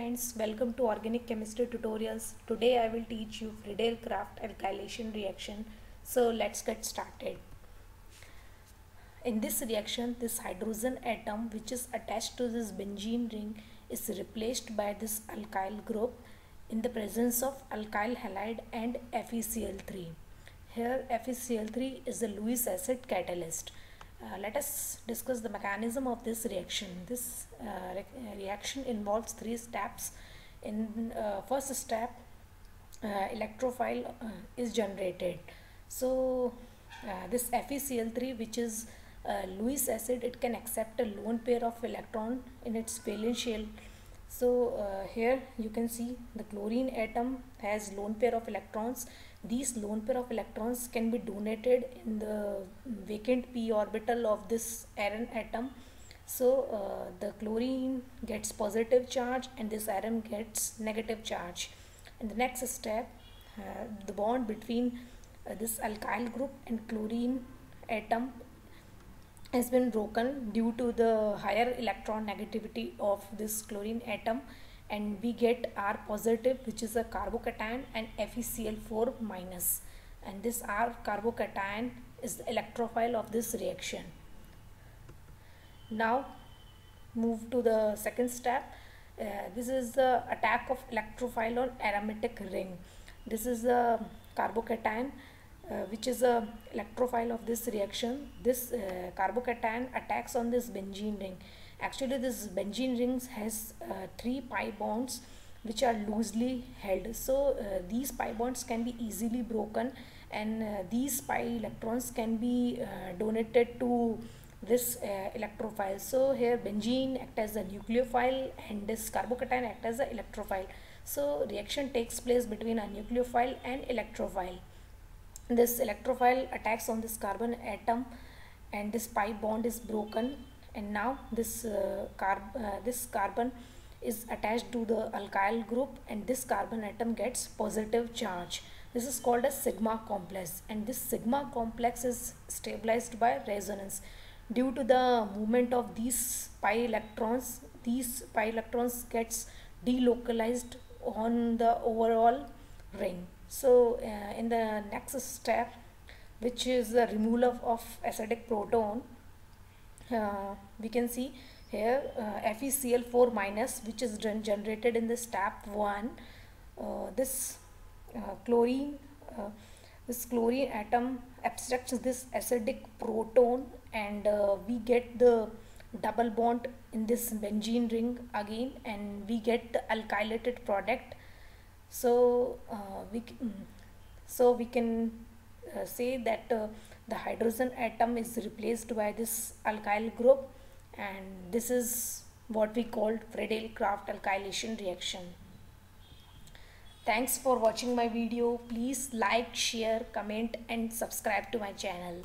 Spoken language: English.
friends, welcome to Organic Chemistry Tutorials. Today I will teach you Friedel-Crafts alkylation reaction. So let's get started. In this reaction, this hydrogen atom which is attached to this benzene ring is replaced by this alkyl group in the presence of alkyl halide and FeCl3. Here FeCl3 is a Lewis acid catalyst. Let us discuss the mechanism of this reaction. This reaction involves three steps. In first step, electrophile is generated. So this FeCl3, which is Lewis acid, it can accept a lone pair of electron in its valence shell. So here you can see the chlorine atom has lone pair of electrons. These lone pair of electrons can be donated in the vacant p orbital of this iron atom. So the chlorine gets positive charge and this iron gets negative charge. In the next step, the bond between this alkyl group and chlorine atom has been broken due to the higher electron negativity of this chlorine atom, and we get R positive, which is a carbocation, and FeCl4 minus, and this R carbocation is the electrophile of this reaction. Now move to the second step. This is the attack of electrophile on aromatic ring. This is a carbocation which is a electrophile of this reaction. This carbocation attacks on this benzene ring. Actually, this benzene ring has three pi bonds which are loosely held. So these pi bonds can be easily broken, and these pi electrons can be donated to this electrophile. So here benzene acts as a nucleophile and this carbocation acts as an electrophile. So reaction takes place between a nucleophile and electrophile. This electrophile attacks on this carbon atom and this pi bond is broken. And now this carbon is attached to the alkyl group and this carbon atom gets positive charge. This is called a sigma complex, and this sigma complex is stabilized by resonance. Due to the movement of these pi electrons gets delocalized on the overall ring. So in the next step, which is the removal of acidic proton, we can see here FeCl4 minus, which is generated in the step 1. This chlorine atom abstracts this acidic proton, and we get the double bond in this benzene ring again, and we get the alkylated product. So we can say that the hydrogen atom is replaced by this alkyl group, and this is what we called Friedel-Crafts alkylation reaction. Thanks for watching my video. Please like, share, comment and subscribe to my channel.